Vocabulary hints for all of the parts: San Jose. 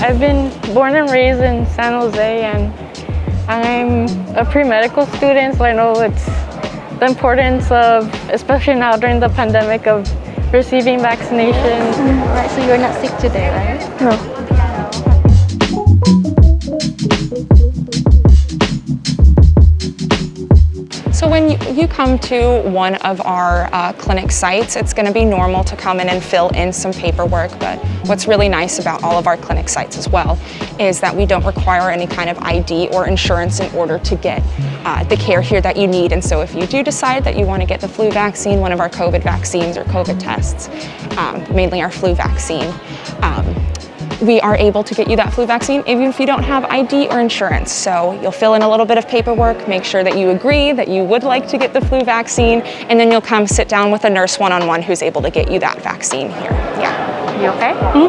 I've been born and raised in San Jose, and I'm a pre-medical student, so I know it's the importance of, especially now during the pandemic, of receiving vaccinations. All right, so you're not sick today, right? No. So when you come to one of our clinic sites, it's going to be normal to come in and fill in some paperwork, but what's really nice about all of our clinic sites as well is that we don't require any kind of ID or insurance in order to get the care here that you need. And so if you do decide that you want to get the flu vaccine, one of our COVID vaccines or COVID tests, mainly our flu vaccine, we are able to get you that flu vaccine even if you don't have ID or insurance. So you'll fill in a little bit of paperwork, make sure that you agree that you would like to get the flu vaccine, and then you'll come sit down with a nurse one-on-one who's able to get you that vaccine here. Yeah. You okay? Mm-hmm.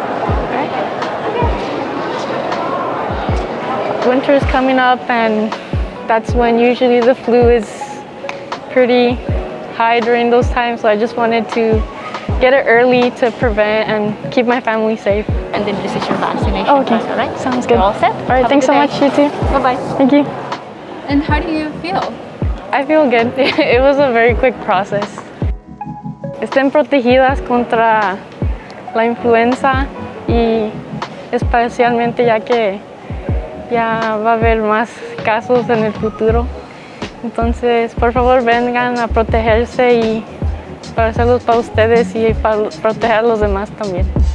All right. Okay. Winter is coming up, and that's when usually the flu is pretty high during those times, so I just wanted to get it early to prevent and keep my family safe. And then this is your vaccination. Okay. All right. Sounds good. You're all set. All right. Thanks so much. You too. Bye-bye. Thank you. And how do you feel? I feel good. It was a very quick process. Estén protegidas contra la influenza, y especialmente ya que ya va a haber más casos en el futuro. Entonces, por favor, vengan a protegerse y para hacerlos para ustedes y para proteger a los demás también.